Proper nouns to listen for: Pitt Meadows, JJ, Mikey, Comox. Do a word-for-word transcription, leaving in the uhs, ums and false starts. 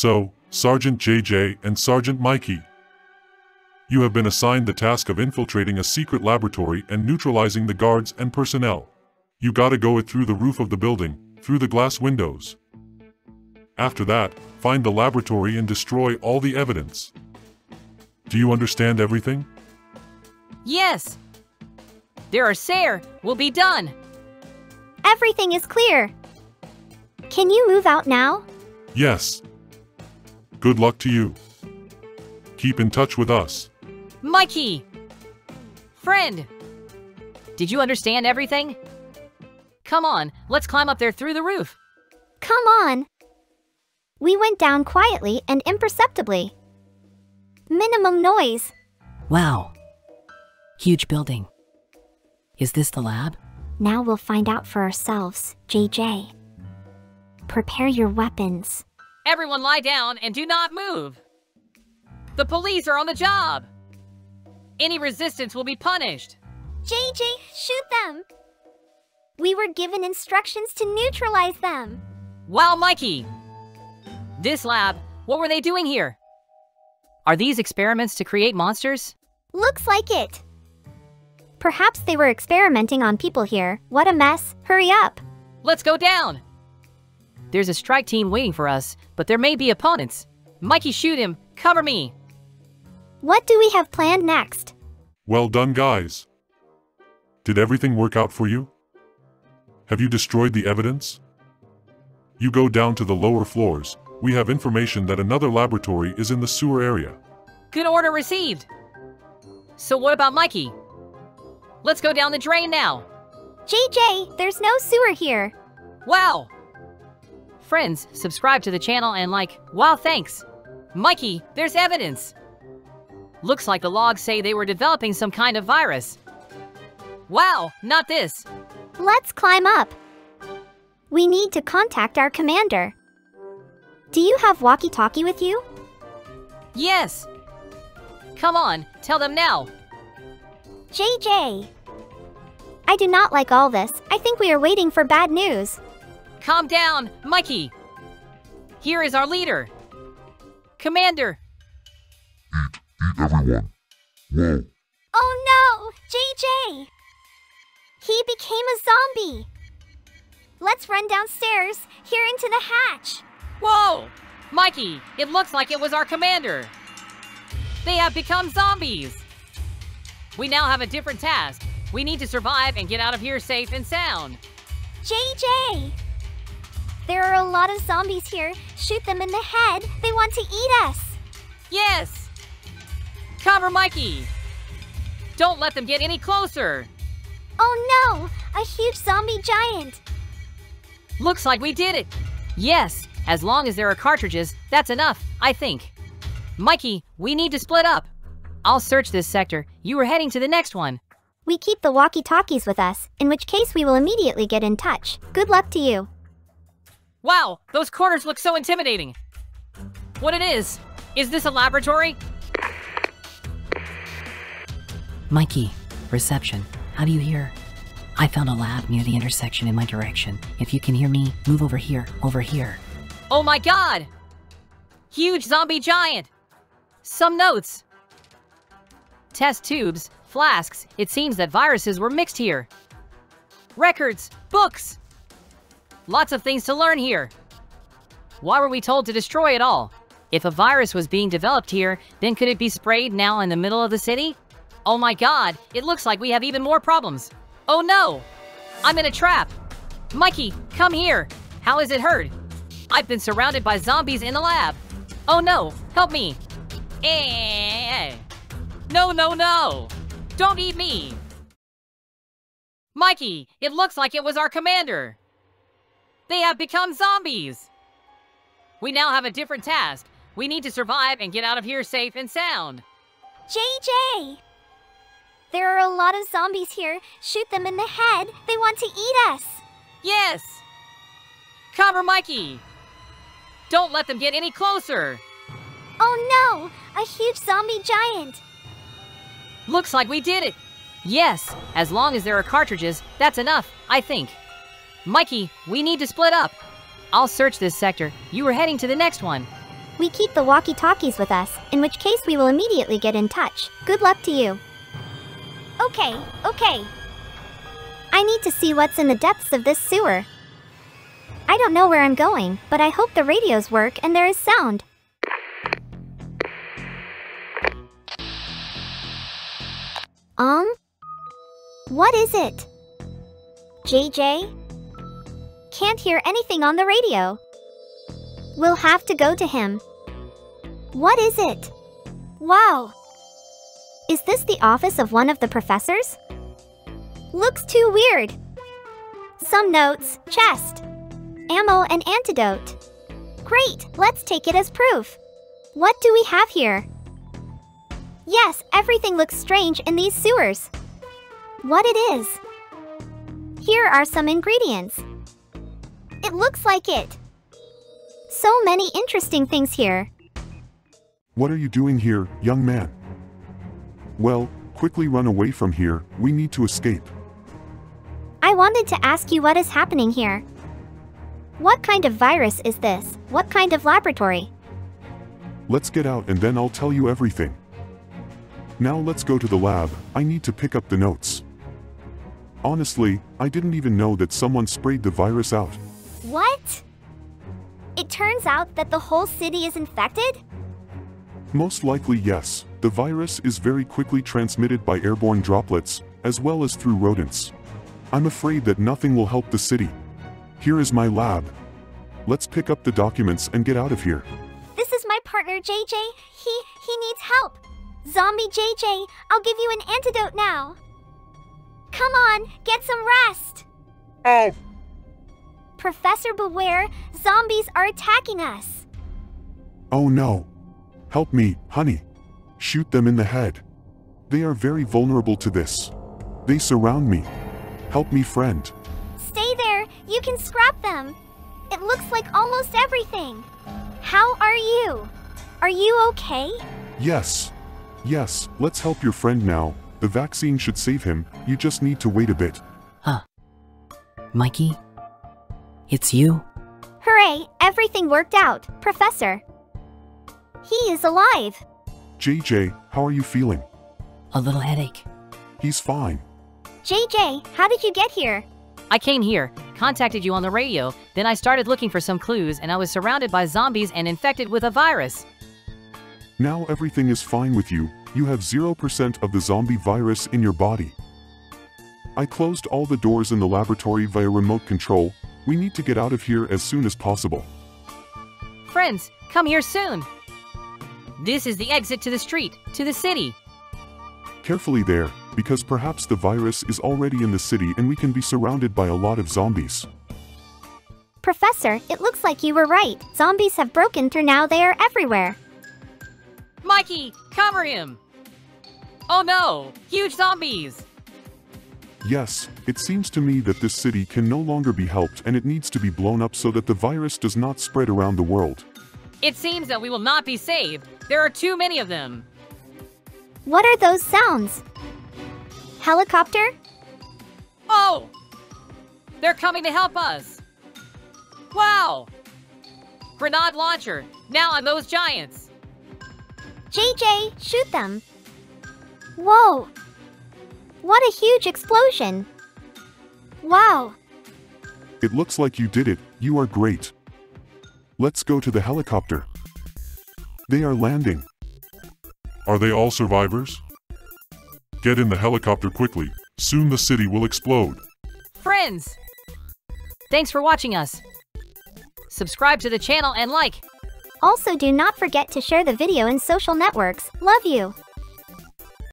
So, Sergeant J J and Sergeant Mikey, you have been assigned the task of infiltrating a secret laboratory and neutralizing the guards and personnel. You gotta go it through the roof of the building, through the glass windows. After that, find the laboratory and destroy all the evidence. Do you understand everything? Yes. There are Sayre, we'll be done. Everything is clear. Can you move out now? Yes. Good luck to you. Keep in touch with us. Mikey! Friend! Did you understand everything? Come on, let's climb up there through the roof. Come on! We went down quietly and imperceptibly. Minimum noise. Wow. Huge building. Is this the lab? Now we'll find out for ourselves, J J. Prepare your weapons. Everyone lie down and do not move. The police are on the job! Any resistance will be punished! J J, shoot them! We were given instructions to neutralize them! Wow, Mikey! This lab, what were they doing here? Are these experiments to create monsters? Looks like it! Perhaps they were experimenting on people here. What a mess! Hurry up! Let's go down! There's a strike team waiting for us, but there may be opponents. Mikey, shoot him! Cover me! What do we have planned next? Well done, guys. Did everything work out for you? Have you destroyed the evidence? You go down to the lower floors. We have information that another laboratory is in the sewer area. Good order received. So what about Mikey? Let's go down the drain now. J J, there's no sewer here. Wow. Friends, subscribe to the channel and like. Wow, thanks. Mikey, there's evidence. Looks like the logs say they were developing some kind of virus. Wow, not this. Let's climb up. We need to contact our commander. Do you have walkie-talkie with you? Yes. Come on, tell them now. J J. I do not like all this. I think we are waiting for bad news. Calm down, Mikey. Here is our leader. Commander. Eat. Eat everyone. Whoa. Oh no! J J! He became a zombie! Let's run downstairs, here into the hatch! Whoa! Mikey, it looks like it was our commander! They have become zombies! We now have a different task. We need to survive and get out of here safe and sound. J J! There are a lot of zombies here. Shoot them in the head. They want to eat us. Yes! Cover Mikey! Don't let them get any closer! Oh no! A huge zombie giant! Looks like we did it! Yes, as long as there are cartridges, that's enough, I think. Mikey, we need to split up. I'll search this sector. You are heading to the next one. We keep the walkie-talkies with us, in which case we will immediately get in touch. Good luck to you. Wow, those corners look so intimidating. What it is? Is this a laboratory? Mikey, reception. How do you hear? I found a lab near the intersection in my direction. If you can hear me, move over here, over here. Oh my God! Huge zombie giant! Some notes. Test tubes, flasks. It seems that viruses were mixed here. Records, books. Lots of things to learn here. Why were we told to destroy it all? If a virus was being developed here, then could it be sprayed now in the middle of the city? Oh my God, it looks like we have even more problems. Oh no, I'm in a trap. Mikey, come here. How is it hurt? I've been surrounded by zombies in the lab. Oh no, help me. Eh. No, no, no. Don't eat me. Mikey, it looks like it was our commander. They have become zombies! We now have a different task. We need to survive and get out of here safe and sound. J J! There are a lot of zombies here. Shoot them in the head. They want to eat us. Yes! Cover Mikey! Don't let them get any closer! Oh no! A huge zombie giant! Looks like we did it! Yes, as long as there are cartridges, that's enough, I think. Mikey, we need to split up. I'll search this sector. You are heading to the next one. We keep the walkie-talkies with us, in which case we will immediately get in touch. Good luck to you. Okay, okay. I need to see what's in the depths of this sewer. I don't know where I'm going, but I hope the radios work and there is sound. Um? What is it? J J? Can't hear anything on the radio. We'll have to go to him. What is it? Wow! Is this the office of one of the professors? Looks too weird. Some notes, chest, ammo and antidote. Great, let's take it as proof. What do we have here? Yes, everything looks strange in these sewers. What it is? Here are some ingredients. It looks like it. So many interesting things here. What are you doing here, young man? Well, quickly run away from here, we need to escape. I wanted to ask you what is happening here. What kind of virus is this? What kind of laboratory? Let's get out and then I'll tell you everything. Now let's go to the lab, I need to pick up the notes. Honestly, I didn't even know that someone sprayed the virus out. What? It turns out that the whole city is infected? Most likely yes. The virus is very quickly transmitted by airborne droplets, as well as through rodents. I'm afraid that nothing will help the city. Here is my lab. Let's pick up the documents and get out of here. This is my partner J J. He, he needs help. Zombie J J, I'll give you an antidote now. Come on, get some rest. Oh. Professor, beware, zombies are attacking us. Oh no. Help me, honey. Shoot them in the head. They are very vulnerable to this. They surround me. Help me, friend. Stay there, you can scrap them. It looks like almost everything. How are you? Are you okay? Yes. Yes, let's help your friend now. The vaccine should save him, you just need to wait a bit. Huh. Mikey? It's you? Hooray, everything worked out, Professor. He is alive. J J, how are you feeling? A little headache. He's fine. J J, how did you get here? I came here, contacted you on the radio, then I started looking for some clues and I was surrounded by zombies and infected with a virus. Now everything is fine with you, you have zero percent of the zombie virus in your body. I closed all the doors in the laboratory via remote control, we need to get out of here as soon as possible. Friends, come here soon! This is the exit to the street, to the city. Carefully there, because perhaps the virus is already in the city and we can be surrounded by a lot of zombies. Professor, it looks like you were right. Zombies have broken through now, they are everywhere. Mikey, cover him! Oh no, huge zombies! Yes, it seems to me that this city can no longer be helped and it needs to be blown up so that the virus does not spread around the world. It seems that we will not be saved. There are too many of them. What are those sounds? Helicopter? Oh! They're coming to help us. Wow! Grenade launcher, now on those giants. J J, shoot them. Whoa! What a huge explosion. Wow! It looks like you did it. You are great. Let's go to the helicopter. They are landing. Are they all survivors? Get in the helicopter quickly. Soon the city will explode. Friends! Thanks for watching us. Subscribe to the channel and like. Also do not forget to share the video in social networks. Love you.